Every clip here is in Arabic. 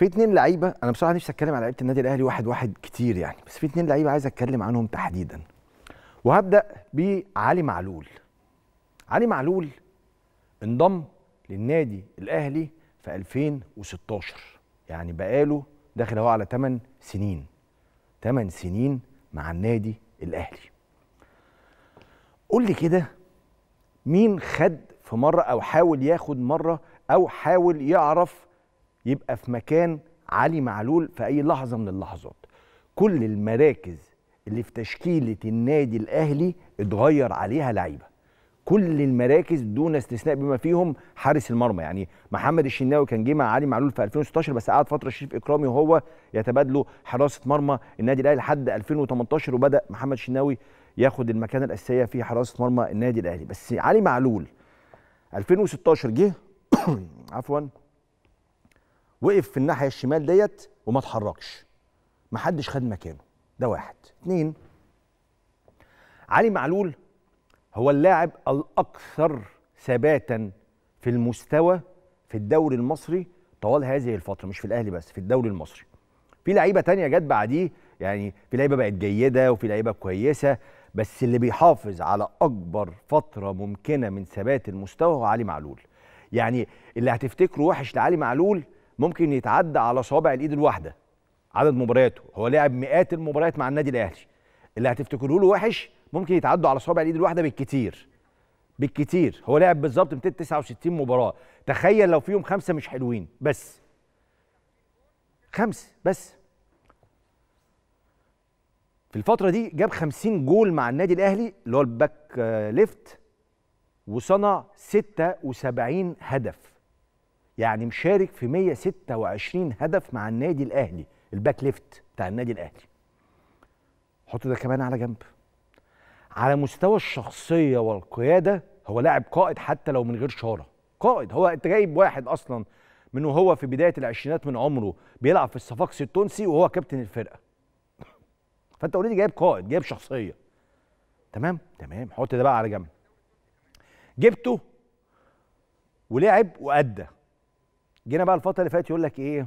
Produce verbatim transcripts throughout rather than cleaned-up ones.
في اتنين لعيبه انا بصراحه نفسي اتكلم على لعيبه النادي الاهلي واحد واحد كتير يعني، بس في اتنين لعيبه عايز اتكلم عنهم تحديدا، وهبدا بعلي معلول. علي معلول انضم للنادي الاهلي في ألفين وستاشر، يعني بقاله داخل اهو على تمن سنين تمن سنين مع النادي الاهلي. قول لي كده، مين خد في مره او حاول ياخد مره او حاول يعرف يبقى في مكان علي معلول في اي لحظه من اللحظات؟ كل المراكز اللي في تشكيله النادي الاهلي اتغير عليها لعيبه، كل المراكز دون استثناء بما فيهم حارس المرمى. يعني محمد الشناوي كان جه مع علي معلول في ألفين وستاشر، بس قعد فتره شريف اكرامي وهو يتبادلوا حراسه مرمى النادي الاهلي لحد ألفين وتمنتاشر، وبدا محمد الشناوي ياخد المكانه الاساسيه في حراسه مرمى النادي الاهلي. بس علي معلول ألفين وستاشر جه عفوا وقف في الناحيه الشمال ديت وما اتحركش، ما حدش خد مكانه. ده واحد. اتنين، علي معلول هو اللاعب الاكثر ثباتا في المستوى في الدوري المصري طوال هذه الفتره، مش في الاهلي بس، في الدوري المصري. في لعيبه تانية جت بعديه، يعني في لعيبه بقت جيده وفي لعيبه كويسه، بس اللي بيحافظ على اكبر فتره ممكنه من ثبات المستوى هو علي معلول. يعني اللي هتفتكره وحش لعلي معلول ممكن يتعدى على صوابع الايد الواحده عدد مبارياته، هو لعب مئات المباريات مع النادي الاهلي. اللي هتفتكره له وحش ممكن يتعدوا على صوابع الايد الواحده بالكتير بالكتير، هو لعب بالظبط مئتين وتسعة وستين مباراه، تخيل لو فيهم خمسه مش حلوين بس، خمسه بس. في الفتره دي جاب خمسين جول مع النادي الاهلي اللي هو الباك ليفت، وصنع ستة وسبعين هدف، يعني مشارك في مئة وستة وعشرين هدف مع النادي الاهلي الباك ليفت بتاع النادي الاهلي. حط ده كمان على جنب. على مستوى الشخصيه والقياده هو لاعب قائد حتى لو من غير شاره، قائد. هو انت جايب واحد اصلا من وهو في بدايه العشرينات من عمره بيلعب في الصفاقس التونسي وهو كابتن الفرقه، فانت اوريدي جايب قائد، جايب شخصيه. تمام تمام حط ده بقى على جنب. جبته ولعب وادى. جينا بقى الفتره اللي فاتت يقول لك ايه،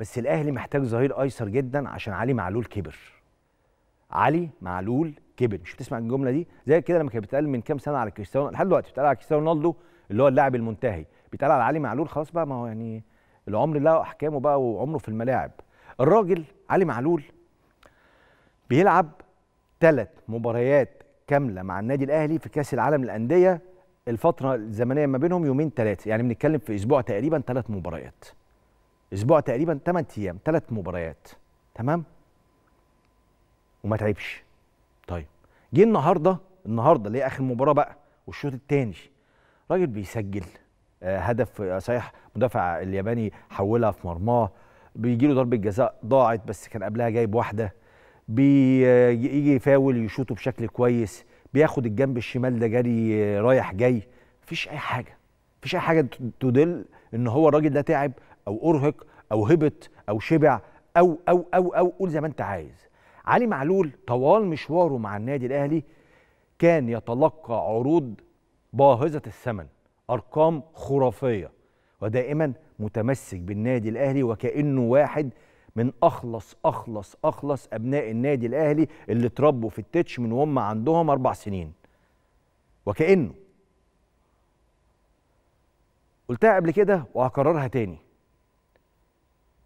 بس الاهلي محتاج ظهير ايسر جدا عشان علي معلول كبر. علي معلول كبر، مش بتسمع الجمله دي؟ زي كده لما كانت بتتقال من كام سنه على كريستيانو، لحد دلوقتي بتتقال على كريستيانو رونالدو اللي هو اللاعب المنتهي، بيتقال على علي معلول خلاص بقى، ما هو يعني العمر له احكامه بقى وعمره في الملاعب. الراجل علي معلول بيلعب ثلاث مباريات كامله مع النادي الاهلي في كاس العالم للانديه، الفتره الزمنيه ما بينهم يومين ثلاثه، يعني بنتكلم في اسبوع تقريبا ثلاث مباريات. اسبوع تقريبا تمن ايام، ثلاث مباريات. تمام؟ وما تعبش. طيب جه النهارده، النهارده اللي هي اخر مباراه بقى والشوط الثاني، راجل بيسجل آه هدف آه صحيح، مدافع الياباني حولها في مرماه، بيجي له ضربه جزاء ضاعت بس كان قبلها جايب واحده، بيجي آه يفاول يشوطه بشكل كويس، بياخد الجنب الشمال ده جري آه رايح جاي، مفيش اي حاجه، مفيش اي حاجه تدل ان هو الراجل ده تعب او ارهق او هبط او شبع او او او او قول زي ما انت عايز. علي معلول طوال مشواره مع النادي الأهلي كان يتلقى عروض باهظة الثمن، أرقام خرافية، ودائما متمسك بالنادي الأهلي وكأنه واحد من أخلص أخلص أخلص أبناء النادي الأهلي اللي اتربوا في التتش من وهم عندهم أربع سنين. وكأنه قلتها قبل كده وهكررها تاني،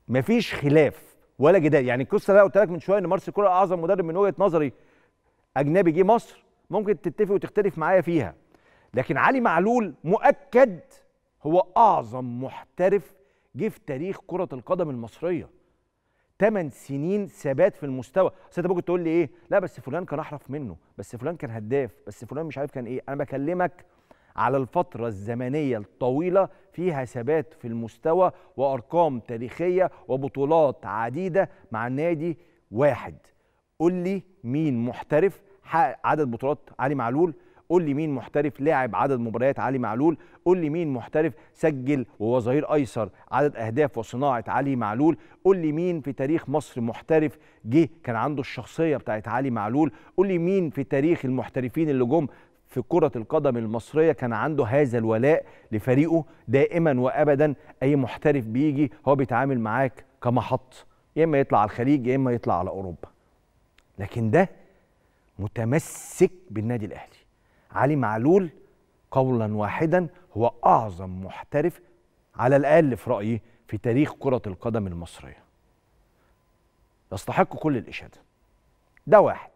مفيش خلاف ولا جدال. يعني القصه اللي انا قلت لك من شويه ان مارسيل كولر اعظم مدرب من وجهه نظري اجنبي جه مصر، ممكن تتفق وتختلف معايا فيها، لكن علي معلول مؤكد هو اعظم محترف جه في تاريخ كره القدم المصريه. تمن سنين ثبات في المستوى. اصل انت ممكن تقول لي ايه، لا بس فلان كان احرف منه، بس فلان كان هداف، بس فلان مش عارف كان ايه. انا بكلمك على الفترة الزمنية الطويلة فيها ثبات في المستوى وأرقام تاريخية وبطولات عديدة مع نادي واحد. قول لي مين محترف حقق عدد بطولات علي معلول، قول لي مين محترف لاعب عدد مباريات علي معلول، قول لي مين محترف سجل وهو ظهير أيسر عدد أهداف وصناعة علي معلول، قول لي مين في تاريخ مصر محترف جه كان عنده الشخصية بتاعت علي معلول، قول لي مين في تاريخ المحترفين اللي جم في كرة القدم المصرية كان عنده هذا الولاء لفريقه دائما وأبدا. أي محترف بيجي هو بيتعامل معاك كمحط، يا إما يطلع على الخليج يا إما يطلع على أوروبا. لكن ده متمسك بالنادي الأهلي. علي معلول قولا واحدا هو أعظم محترف على الأقل في رأيي في تاريخ كرة القدم المصرية، يستحق كل الإشادة. ده واحد.